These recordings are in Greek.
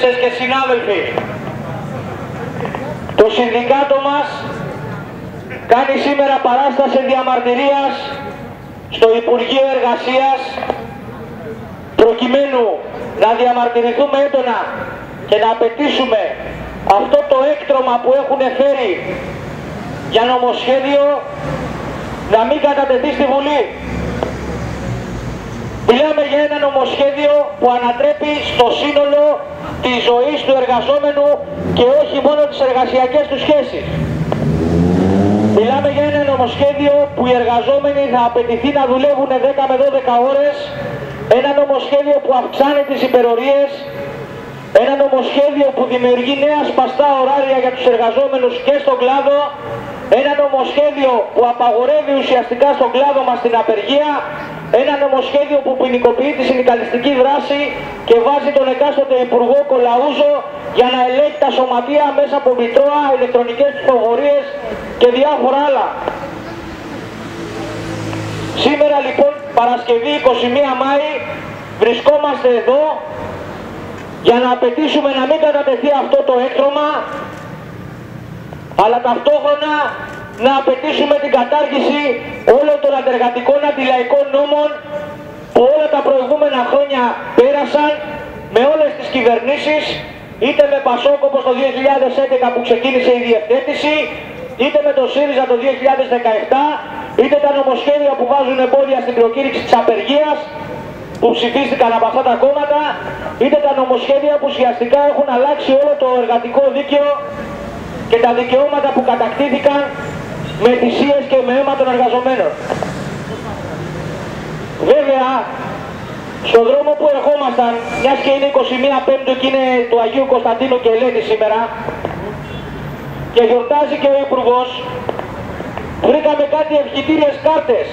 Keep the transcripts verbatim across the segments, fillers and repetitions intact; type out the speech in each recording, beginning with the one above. Συλλέκτες και συνάδελφοι, το συνδικάτο μας κάνει σήμερα παράσταση διαμαρτυρίας στο Υπουργείο Εργασίας προκειμένου να διαμαρτυρηθούμε έντονα και να απαιτήσουμε αυτό το έκτρωμα που έχουν φέρει για νομοσχέδιο να μην κατατεθεί στη Βουλή. Μιλάμε για ένα νομοσχέδιο που ανατρέπει στο σύνολο της ζωής του εργαζόμενου και όχι μόνο τις εργασιακές του σχέσεις. Μιλάμε για ένα νομοσχέδιο που οι εργαζόμενοι θα απαιτηθεί να δουλεύουν δέκα με δώδεκα ώρες, ένα νομοσχέδιο που αυξάνει τις υπερορίες, ένα νομοσχέδιο που δημιουργεί νέα σπαστά ωράρια για τους εργαζόμενους και στον κλάδο, ένα νομοσχέδιο που απαγορεύει ουσιαστικά στον κλάδο μας την απεργία, ένα νομοσχέδιο που ποινικοποιεί τη συνδικαλιστική δράση και βάζει τον εκάστοτε Υπουργό Κολαούζο για να ελέγχει τα σωματεία μέσα από μητρώα, ηλεκτρονικές ψηφοφορίες και διάφορα άλλα. Σήμερα λοιπόν, Παρασκευή εικοστή πρώτη Μαΐου, βρισκόμαστε εδώ για να απαιτήσουμε να μην κατατεθεί αυτό το έκτρωμα, αλλά ταυτόχρονα να απαιτήσουμε την κατάργηση όλων των αντεργατικών αντιλαϊκών νόμων που όλα τα προηγούμενα χρόνια πέρασαν με όλες τις κυβερνήσεις, είτε με Πασόκ όπως το δύο χιλιάδες έντεκα που ξεκίνησε η διευθέτηση, είτε με το ΣΥΡΙΖΑ το δύο χιλιάδες δεκαεπτά, είτε τα νομοσχέδια που βάζουν εμπόδια στην προκήρυξη της απεργίας που ψηφίστηκαν από αυτά τα κόμματα, είτε τα νομοσχέδια που ουσιαστικά έχουν αλλάξει όλο το εργατικό δίκαιο και τα δικαιώματα που κατακτήθηκαν με θυσίες και με αίμα των εργαζομένων. Βέβαια, στον δρόμο που ερχόμασταν, μιας και είναι εικοστή πρώτη Πέμπτου και είναι του Αγίου Κωνσταντίνου και Ελένη σήμερα και γιορτάζει και ο Υπουργός, βρήκαμε κάτι ευχητήριες κάρτες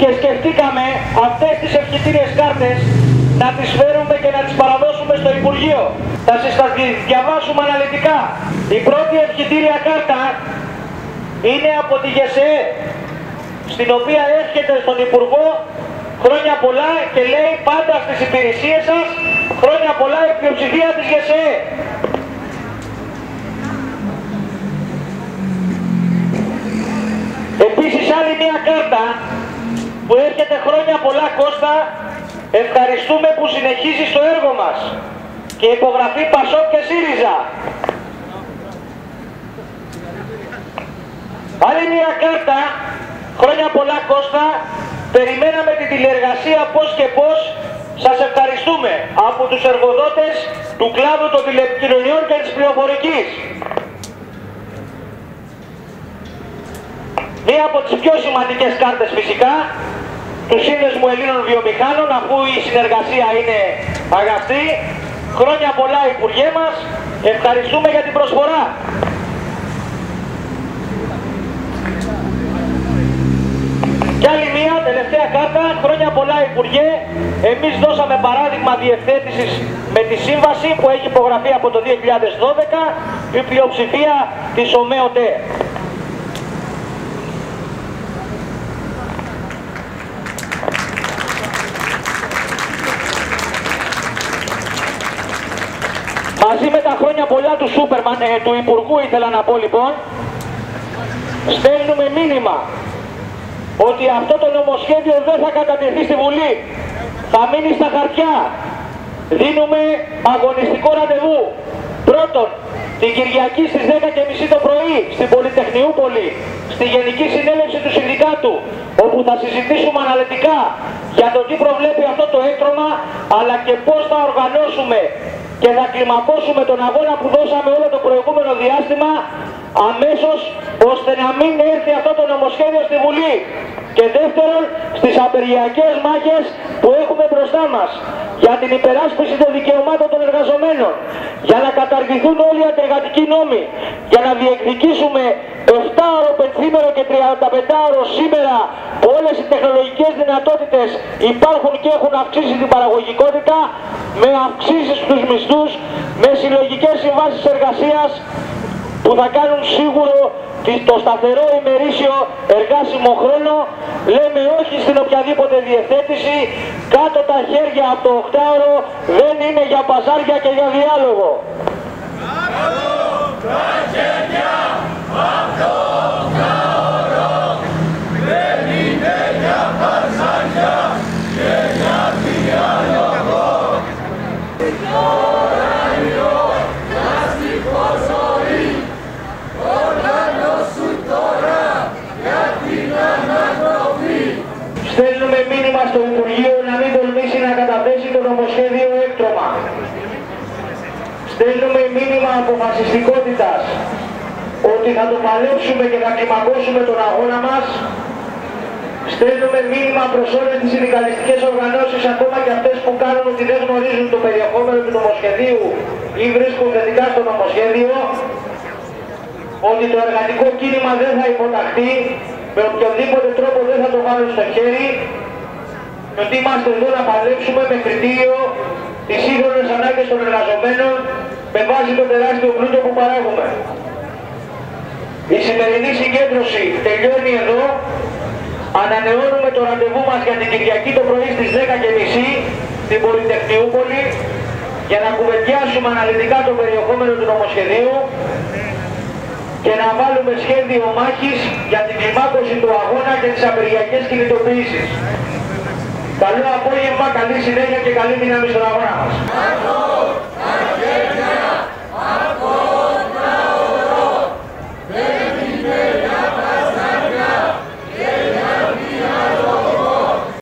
και σκεφτήκαμε αυτές τις ευχητήριες κάρτες να τις φέρουμε και να τις παραδώσουμε στο Υπουργείο. Θα σας τα διαβάσουμε αναλυτικά. Η πρώτη ευχητήρια κάρτα είναι από τη ΓΕΣΕΕ, στην οποία έρχεται στον Υπουργό χρόνια πολλά και λέει πάντα στις υπηρεσίες σας χρόνια πολλά η πλειοψηφία της ΓΕΣΕΕ. Επίσης άλλη μια κάρτα που έρχεται χρόνια πολλά, Κώστα, ευχαριστούμε που συνεχίζεις το έργο μας, και υπογραφή Πασόκ και ΣΥΡΙΖΑ. Άλλη μια κάρτα, χρόνια πολλά Κώστα, περιμέναμε τη τηλεεργασία πώς και πώς, σας ευχαριστούμε από τους εργοδότες του κλάδου των τηλεπικοινωνιών και της πληροφορικής. Μία από τις πιο σημαντικές κάρτες φυσικά, του Σύνδεσμου Ελλήνων Βιομηχάνων, αφού η συνεργασία είναι αγαστή. Χρόνια πολλά Υπουργέ μας, ευχαριστούμε για την προσφορά. Κι άλλη μία, τελευταία κάρτα, χρόνια πολλά Υπουργέ, εμείς δώσαμε παράδειγμα διευθέτησης με τη σύμβαση που έχει υπογραφεί από το δύο χιλιάδες δώδεκα, η πλειοψηφία της ΟΜΕΟΤΕ. Μαζί με τα χρόνια πολλά του Σούπερμαν, ε, του Υπουργού ήθελα να πω λοιπόν, στέλνουμε μήνυμα ότι αυτό το νομοσχέδιο δεν θα κατατεθεί στη Βουλή, θα μείνει στα χαρτιά. Δίνουμε αγωνιστικό ραντεβού. Πρώτον, την Κυριακή στις δέκα και μισή το πρωί, στην Πολυτεχνιούπολη, στη Γενική Συνέλευση του Συνδικάτου, όπου θα συζητήσουμε αναλυτικά για το τι προβλέπει αυτό το έκτρωμα, αλλά και πώς θα οργανώσουμε και θα κλιμακώσουμε τον αγώνα που δώσαμε όλο το προηγούμενο διάστημα αμέσως, ώστε να μην έρθει αυτό το νομοσχέδιο στη Βουλή. Και δεύτερον, στις απεργιακές μάχες που έχουμε μπροστά μας για την υπεράσπιση των δικαιωμάτων των εργαζομένων, για να καταργηθούν όλοι οι αντεργατικοί νόμοι, για να διεκδικήσουμε επτάωρο, πενθήμερο και τριανταπεντάωρο σήμερα που όλες οι τεχνολογικές δυνατότητες υπάρχουν και έχουν αυξήσει την παραγωγικότητα με αυξήσεις στους μισθούς, με συλλογικές συμβάσεις εργασίας, που θα κάνουν σίγουρο το σταθερό ημερήσιο εργάσιμο χρόνο. Λέμε όχι στην οποιαδήποτε διευθέτηση. Κάτω τα χέρια από το οκτάωρο, δεν είναι για παζάρια και για διάλογο. Στέλνουμε μήνυμα στο Υπουργείο να μην τολμήσει να καταθέσει το νομοσχέδιο έκτρωμα. Στέλνουμε μήνυμα αποφασιστικότητας ότι θα το παλέψουμε και θα κλιμακώσουμε τον αγώνα μας. Στέλνουμε μήνυμα προς όλες τις συνδικαλιστικές οργανώσεις, ακόμα και αυτές που κάνουν ότι δεν γνωρίζουν το περιεχόμενο του νομοσχεδίου ή βρίσκουν θετικά στο νομοσχέδιο, ότι το εργατικό κίνημα δεν θα υποταχθεί. Με οποιοδήποτε τρόπο δεν θα το βάλουν στο χέρι, ότι είμαστε εδώ να παλέψουμε με κριτήριο τις σύγχρονες ανάγκες των εργαζομένων με βάση το τεράστιο πλούτο που παράγουμε. Η σημερινή συγκέντρωση τελειώνει εδώ. Ανανεώνουμε το ραντεβού μας για την Κυριακή το πρωί στις δέκα και μισή στην Πολυτεχνιούπολη για να κουβεντιάσουμε αναλυτικά το περιεχόμενο του νομοσχεδίου και να βάλουμε σχέδιο μάχης για την κλιμάκωση του αγώνα και τις απεργιακές κινητοποιήσεις. Καλό απόγευμα, καλή συνέχεια και καλή δύναμη στον αγώνα μας.